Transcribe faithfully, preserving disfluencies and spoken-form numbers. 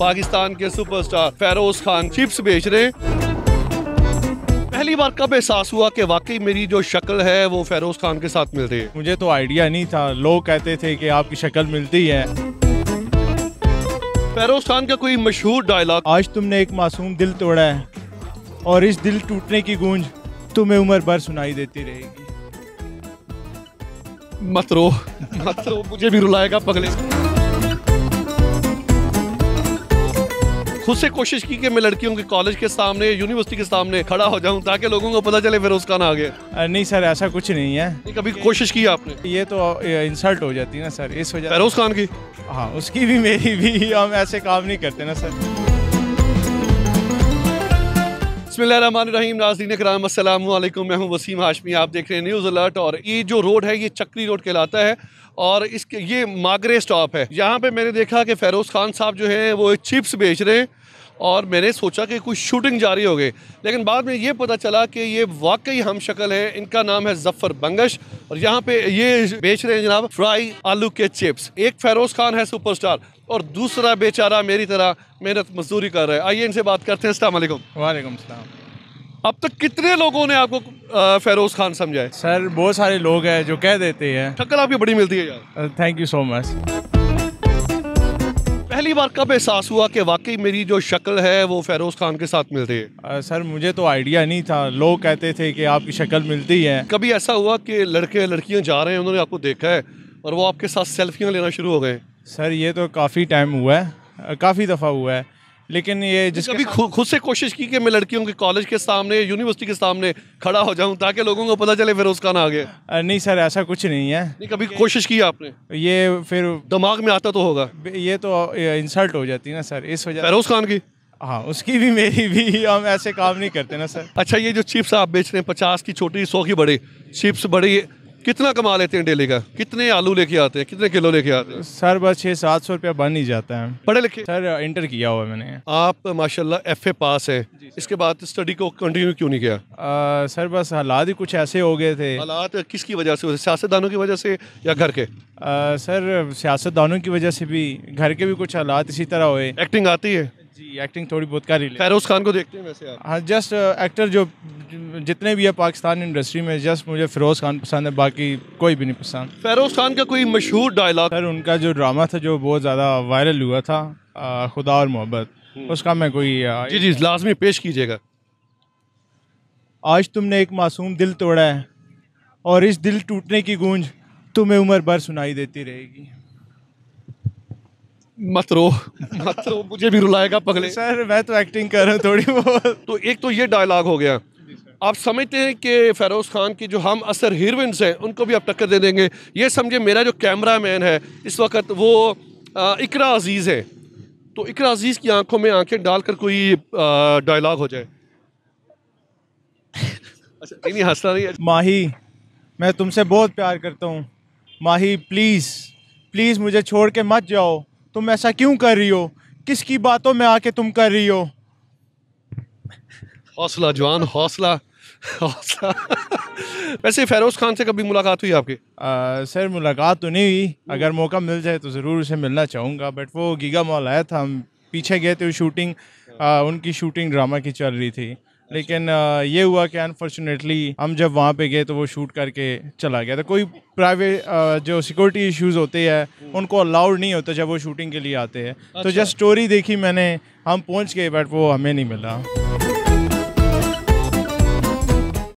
पाकिस्तान के superstar Firoz Khan chips बेच रहे हैं। पहली बार कब एहसास हुआ कि वाकई मेरी जो शक्ल है वो फ़िरोज़ ख़ान के साथ मिल रही है? मुझे तो आइडिया नहीं था, लोग कहते थे कि आपकी शक्ल मिलती है। फ़िरोज़ ख़ान का कोई मशहूर डायलॉग? आज तुमने एक मासूम दिल तोड़ा है और इस दिल टूटने की गूंज तुम्हें उम्र भर सुनाई देती रहेगी। मत रो मत रो, मुझे भी रुलाएगा पगले। खुद से कोशिश की कि मैं लड़कियों के कॉलेज के सामने, यूनिवर्सिटी के सामने खड़ा हो जाऊं ताकि लोगों को पता चले फ़िरोज़ ख़ान आ गया। नहीं सर, ऐसा कुछ नहीं है। कभी कोशिश की आपने? ये तो इंसल्ट हो जाती है ना सर, इस वजह। फ़िरोज़ ख़ान की? हाँ, उसकी भी मेरी भी, हम ऐसे काम नहीं करते ना सर। बिस्मिल्लाहिर्रहमानिर्रहीम। नाज़रीन इकराम, अस्सलाम वालेकुम। मैं हूँ वसीम हाशमी, आप देख रहे हैं न्यूज़ अलर्ट। और ये जो रोड है ये चक्री रोड कहलाता है और इसके ये मागरे स्टॉप है। यहाँ पे मैंने देखा कि फ़िरोज़ ख़ान साहब जो हैं वो चिप्स बेच रहे हैं और मैंने सोचा कि कुछ शूटिंग जारी हो गई, लेकिन बाद में ये पता चला कि ये वाकई हम शक्ल है। इनका नाम है जफर बंगश और यहाँ पे ये बेच रहे हैं जनाब फ्राई आलू के चिप्स। एक फ़िरोज़ ख़ान है सुपरस्टार और दूसरा बेचारा मेरी तरह मेहनत मजदूरी कर रहा है। आइए इनसे बात करते हैं। अस्सलाम वालेकुम। वालेकुम सलाम। अब तक कितने लोगों ने आपको फ़िरोज़ ख़ान समझा है? सर बहुत सारे लोग हैं जो कह देते हैं शक्ल आपकी बड़ी मिलती है यार। Thank you so much. पहली बार कब एहसास हुआ कि वाकई मेरी जो शक्ल है वो फ़िरोज़ ख़ान के साथ मिल रही है? सर मुझे तो आइडिया नहीं था, लोग कहते थे कि आपकी शक्ल मिलती है। कभी ऐसा हुआ कि लड़के लड़कियां जा रहे हैं, उन्होंने आपको देखा है और वो आपके साथ सेल्फियां लेना शुरू हो गए? सर ये तो काफ़ी टाइम हुआ है, काफ़ी दफ़ा हुआ है, लेकिन ये जिसके कभी साथ... खुद से कोशिश की कि मैं लड़कियों के कॉलेज के सामने, यूनिवर्सिटी के सामने खड़ा हो जाऊं ताकि लोगों को पता चले फ़िरोज़ ख़ान आ गया? नहीं सर, ऐसा कुछ नहीं है। नहीं, कभी कोशिश की आपने? ये फिर दिमाग में आता तो होगा। ये तो इंसल्ट हो जाती है ना सर, इस वजह। फ़िरोज़ ख़ान की? हाँ, उसकी भी मेरी भी, हम ऐसे काम नहीं करते ना सर। अच्छा, ये जो चिप्स आप बेच रहे हैं, पचास की छोटी, सौ की बड़ी चिप्स, बड़ी कितना कमा लेते हैं डेली का? कितने आलू लेके आते हैं, कितने किलो लेके आते हैं? सर बस छः सात सौ रुपया बन ही जाता है। पढ़े लिखे? सर इंटर किया हुआ मैंने। आप माशाल्लाह एफ ए पास है, इसके बाद स्टडी को कंटिन्यू क्यों नहीं किया? आ, सर बस हालात ही कुछ ऐसे हो गए थे। हालात किसकी वजह से? सियासतदानों की वजह से या घर के? आ, सर सियासतदानों की वजह से भी, घर के भी कुछ हालात इसी तरह हुए। एक्टिंग आती है? जी एक्टिंग थोड़ी बहुत कर ही। फ़िरोज़ ख़ान को देखते हैं वैसे आप? हाँ, जस्ट एक्टर जो जितने भी है पाकिस्तान इंडस्ट्री में, जस्ट मुझे फ़िरोज़ ख़ान पसंद है, बाकी कोई भी नहीं पसंद। फ़िरोज़ ख़ान का कोई मशहूर डायलॉग? सर उनका जो ड्रामा था जो बहुत ज़्यादा वायरल हुआ था, आ, खुदा और मोहब्बत, उसका मैं कोई आ, जी जी लाजमी पेश कीजिएगा। आज तुमने एक मासूम दिल तोड़ा है और इस दिल टूटने की गूंज तुम्हें उम्र भर सुनाई देती रहेगी। मत रो मत रो, मुझे भी रुलाएगा पगले। सर मैं तो एक्टिंग कर रहा हूँ थोड़ी बहुत। तो एक तो ये डायलॉग हो गया। आप समझते हैं कि फ़िरोज़ ख़ान की जो हम असर हीरोइंस हैं उनको भी आप टक्कर दे देंगे? ये समझे मेरा जो कैमरा मैन है इस वक्त वो इकरा अजीज है, तो इकरा अजीज की आंखों में आंखें डालकर कोई डायलॉग हो जाए। अच्छा नहीं हंसना नहीं। माही मैं तुमसे बहुत प्यार करता हूँ, माही प्लीज़ प्लीज़ मुझे छोड़ के मत जाओ, तुम ऐसा क्यों कर रही हो, किसकी बातों में आके तुम कर रही हो। हौसला जवान, हौसला हौसला। वैसे फ़िरोज़ ख़ान से कभी मुलाकात हुई आपकी? आ, सर मुलाकात तो नहीं हुई, अगर मौका मिल जाए तो ज़रूर उसे मिलना चाहूँगा, बट वो गीगा मॉल आया था, हम पीछे गए थे शूटिंग, आ, उनकी शूटिंग ड्रामा की चल रही थी, लेकिन ये हुआ कि अनफॉर्चुनेटली हम जब वहाँ पे गए तो वो शूट करके चला गया था। कोई प्राइवेट जो सिक्योरिटी इश्यूज होते हैं उनको अलाउड नहीं होता जब वो शूटिंग के लिए आते हैं। अच्छा। तो जस्ट स्टोरी देखी मैंने, हम पहुँच गए बट वो हमें नहीं मिला।